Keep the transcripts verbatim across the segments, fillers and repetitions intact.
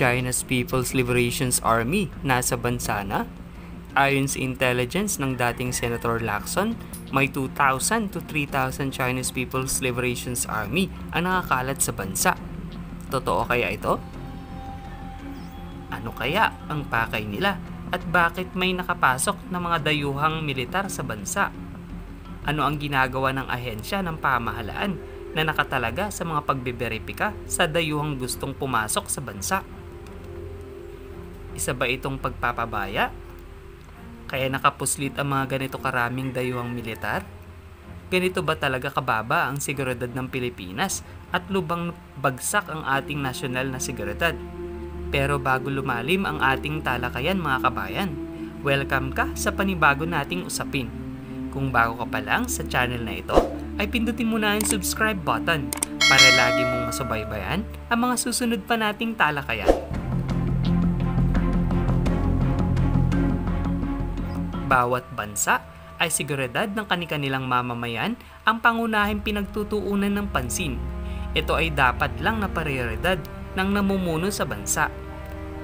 China's People's Liberation's Army nasa bansa na? Ayon sa intelligence ng dating Senator Lacson, may two thousand to three thousand Chinese People's Liberation's Army ang nakakalat sa bansa. Totoo kaya ito? Ano kaya ang pakay nila at bakit may nakapasok na mga dayuhang militar sa bansa? Ano ang ginagawa ng ahensya ng pamahalaan na nakatalaga sa mga pagbeberipika sa dayuhang gustong pumasok sa bansa? Isa ba itong pagpapabaya? Kaya nakapuslit ang mga ganito karaming dayuhang militar? Ganito ba talaga kababa ang seguridad ng Pilipinas at lubang bagsak ang ating nasyonal na seguridad? Pero bago lumalim ang ating talakayan mga kabayan, welcome ka sa panibago nating usapin. Kung bago ka pa lang sa channel na ito, ay pindutin mo na ang subscribe button para lagi mong masubaybayan ang mga susunod pa nating talakayan. Bawat bansa ay seguridad ng kani-kanilang mamamayan ang pangunahing pinagtutuunan ng pansin. Ito ay dapat lang na prioridad ng namumuno sa bansa.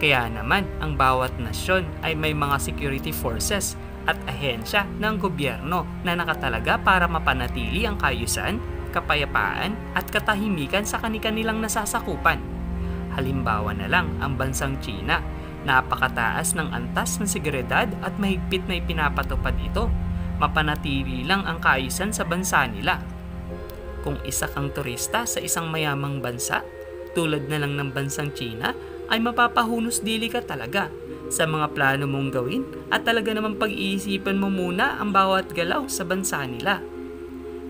Kaya naman, ang bawat nasyon ay may mga security forces at ahensya ng gobyerno na nakatalaga para mapanatili ang kaayusan, kapayapaan at katahimikan sa kani-kanilang nasasakupan. Halimbawa na lang ang bansang China. Napakataas ng antas ng seguridad at mahigpit na ipinapatupad ito. Mapanatili lang ang kaayusan sa bansa nila. Kung isa kang turista sa isang mayamang bansa, tulad na lang ng bansang China, ay mapapahunos dili ka talaga sa mga plano mong gawin at talaga namang pag-iisipan mo muna ang bawat galaw sa bansa nila.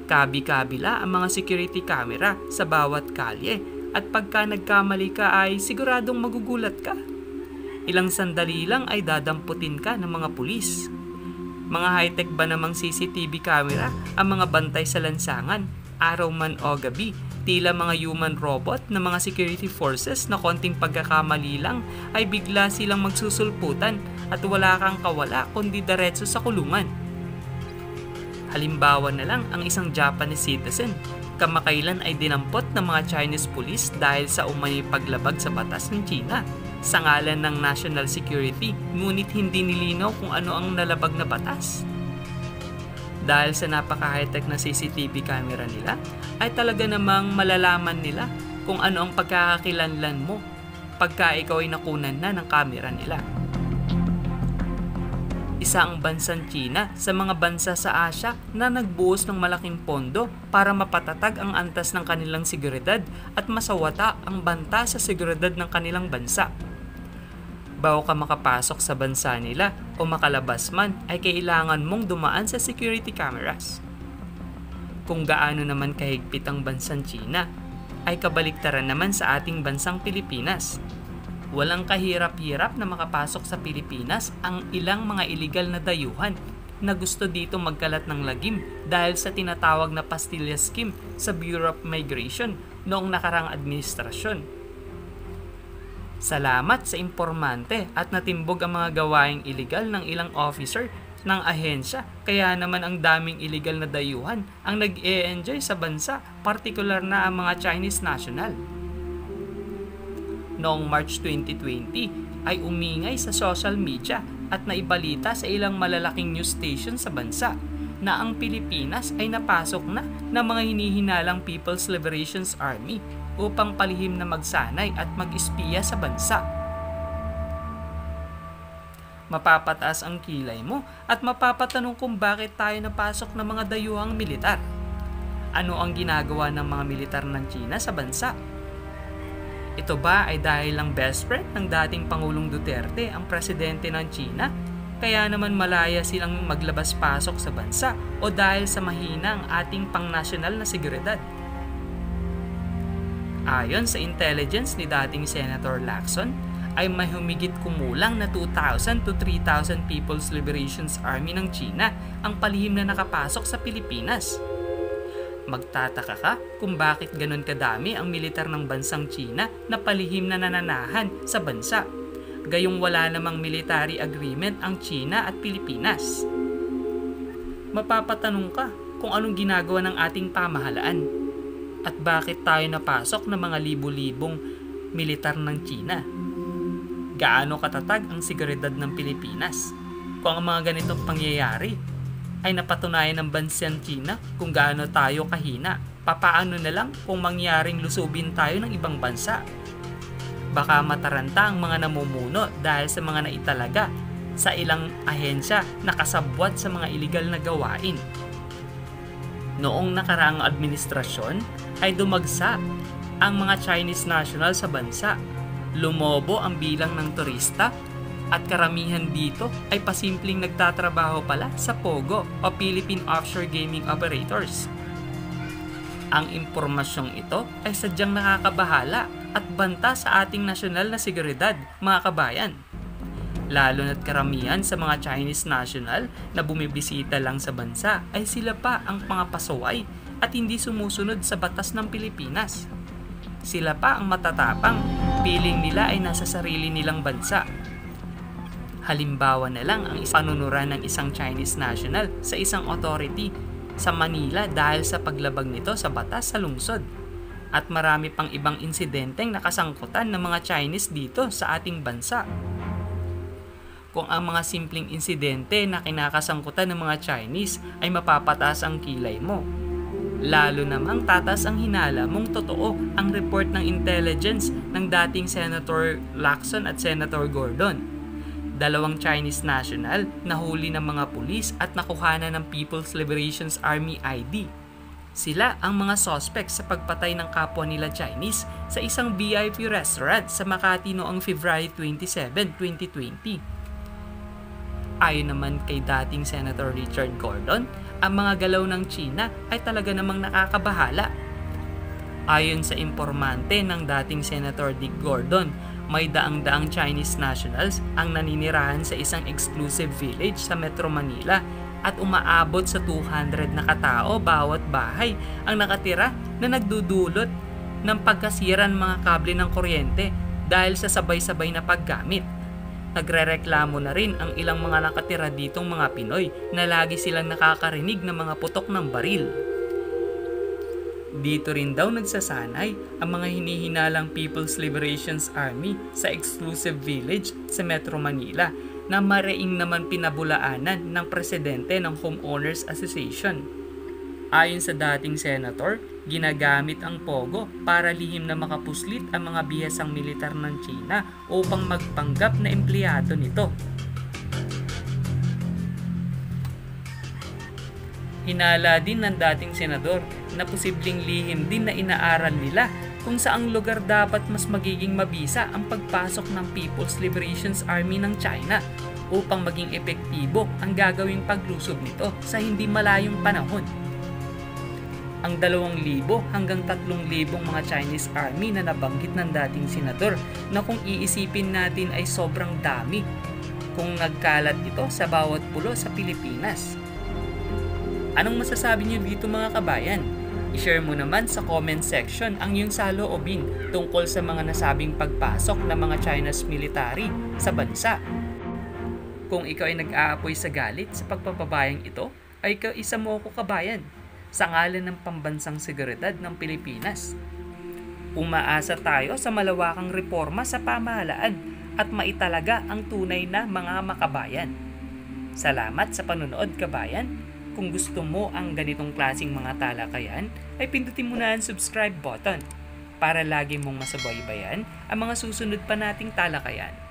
Kabi-kabila ang mga security camera sa bawat kalye at pagka nagkamali ka ay siguradong magugulat ka. Ilang sandali lang ay dadamputin ka ng mga pulis. Mga high-tech ba namang C C T V camera ang mga bantay sa lansangan, araw man o gabi, tila mga human robot na mga security forces na konting pagkakamali lang ay bigla silang magsusulputan at wala kang kawala kundi diretso sa kulungan. Halimbawa na lang ang isang Japanese citizen, kamakailan ay dinampot ng mga Chinese police dahil sa umano'y paglabag sa batas ng China sa ngalan ng national security, ngunit hindi nilinaw kung ano ang nalabag na batas. Dahil sa napaka-high-tech na C C T V camera nila, ay talaga namang malalaman nila kung ano ang pagkakakilanlan mo pagka ikaw ay nakunan na ng camera nila. Isa ang bansang China sa mga bansa sa Asia na nagbuos ng malaking pondo para mapatatag ang antas ng kanilang seguridad at masawata ang banta sa seguridad ng kanilang bansa. Bago ka makapasok sa bansa nila o makalabas man ay kailangan mong dumaan sa security cameras. Kung gaano naman kahigpit ang bansang China, ay kabaliktaran naman sa ating bansang Pilipinas. Walang kahirap-hirap na makapasok sa Pilipinas ang ilang mga iligal na dayuhan na gusto dito magkalat ng lagim dahil sa tinatawag na Pastilla Scheme sa Bureau of Migration noong nakarang administrasyon. Salamat sa impormante at natimbog ang mga gawaing iligal ng ilang officer ng ahensya, kaya naman ang daming iligal na dayuhan ang nag-e-enjoy sa bansa, partikular na ang mga Chinese national. Noong March twenty twenty ay umingay sa social media at naibalita sa ilang malalaking news station sa bansa na ang Pilipinas ay napasok na ng mga hinihinalang People's Liberation's Army upang palihim na magsanay at mag-espiya sa bansa. Mapapataas ang kilay mo at mapapatanong kung bakit tayo napasok ng mga dayuhang militar. Ano ang ginagawa ng mga militar ng China sa bansa? Ito ba ay dahil lang best friend ng dating Pangulong Duterte ang presidente ng China? Kaya naman malaya silang maglabas-pasok sa bansa o dahil sa mahina ang ating pangnasyonal na seguridad? Ayon sa intelligence ni dating Senator Lacson, ay may humigit kumulang na two thousand to three thousand People's Liberation's Army ng China ang palihim na nakapasok sa Pilipinas. Magtataka ka kung bakit ganun kadami ang militar ng bansang China na palihim na nananahan sa bansa, gayong wala namang military agreement ang China at Pilipinas. Mapapatanong ka kung anong ginagawa ng ating pamahalaan. At bakit tayo napasok ng mga libo-libong militar ng China? gaano katatag ang seguridad ng Pilipinas. Kung ang mga ganitong pangyayari ay napatunayan ng bansang China kung gaano tayo kahina, papaano na lang kung mangyaring lusubin tayo ng ibang bansa? Baka mataranta ang mga namumuno dahil sa mga naitalaga sa ilang ahensya na kasabwat sa mga iligal na gawain. Noong nakaraang administrasyon ay dumagsa ang mga Chinese national sa bansa. Lumobo ang bilang ng turista at karamihan dito ay pasimpleng nagtatrabaho pala sa POGO o Philippine Offshore Gaming Operators. Ang impormasyong ito ay sadyang nakakabahala at banta sa ating nasyonal na seguridad, mga kabayan. Lalo na't karamihan sa mga Chinese national na bumibisita lang sa bansa ay sila pa ang pangapasaway at hindi sumusunod sa batas ng Pilipinas. Sila pa ang matatapang, piling nila ay nasa sarili nilang bansa. Halimbawa na lang ang panunuran ng isang Chinese national sa isang authority sa Manila dahil sa paglabag nito sa batas sa lungsod. At marami pang ibang insidenteng nakasangkutan ng mga Chinese dito sa ating bansa. Kung ang mga simpleng insidente na kinakasangkutan ng mga Chinese ay mapapataas ang kilay mo, lalo namang tatas ang hinala mong totoo ang report ng intelligence ng dating Senator Lacson at Senator Gordon. Dalawang Chinese national nahuli ng mga pulis at nakuhana ng Peoplesliberationarmy I D. Sila ang mga sospek sa pagpatay ng kapwa nila Chinese sa isang V I P restaurant sa Makati noong February twenty-seventh, twenty twenty. Ayon naman kay dating Senator Richard Gordon, ang mga galaw ng China ay talaga namang nakakabahala. Ayon sa impormante ng dating Senator Dick Gordon, may daang-daang Chinese nationals ang naninirahan sa isang exclusive village sa Metro Manila at umaabot sa two hundred na katao bawat bahay ang nakatira na nagdudulot ng pagkasiran mga kable ng kuryente dahil sa sabay-sabay na paggamit. Nagrereklamo na rin ang ilang mga nakatira ditong mga Pinoy na lagi silang nakakarinig ng mga putok ng baril. Dito rin daw nagsasanay ang mga hinihinalang People's Liberation Army sa exclusive village sa Metro Manila na mareing naman pinabulaanan ng presidente ng Homeowners Association. Ayon sa dating senator, ginagamit ang POGO para lihim na makapuslit ang mga bihasang militar ng China upang magpanggap na empleyado nito. Hinala din ng dating senador na posibleng lihim din na inaaral nila kung saang lugar dapat mas magiging mabisa ang pagpasok ng People's Liberation Army ng China upang maging epektibo ang gagawing paglusob nito sa hindi malayong panahon. Ang two thousand hanggang three thousand mga Chinese army na nabanggit ng dating senador na kung iisipin natin ay sobrang dami kung nagkalat ito sa bawat pulo sa Pilipinas. Anong masasabi niyo dito mga kabayan? I-share mo naman sa comment section ang iyong saloobin tungkol sa mga nasabing pagpasok ng mga Chinese military sa bansa. Kung ikaw ay nag-aapoy sa galit sa pagpapabayang ito, ay ikaw isa mo ako kabayan. Sa ngalan ng pambansang seguridad ng Pilipinas. Umaasa tayo sa malawakang reforma sa pamahalaan at maitalaga ang tunay na mga makabayan. Salamat sa panunood kabayan. Kung gusto mo ang ganitong klaseng mga talakayan, ay pindutin mo na ang subscribe button para lagi mong masubaybayan ang mga susunod pa nating talakayan.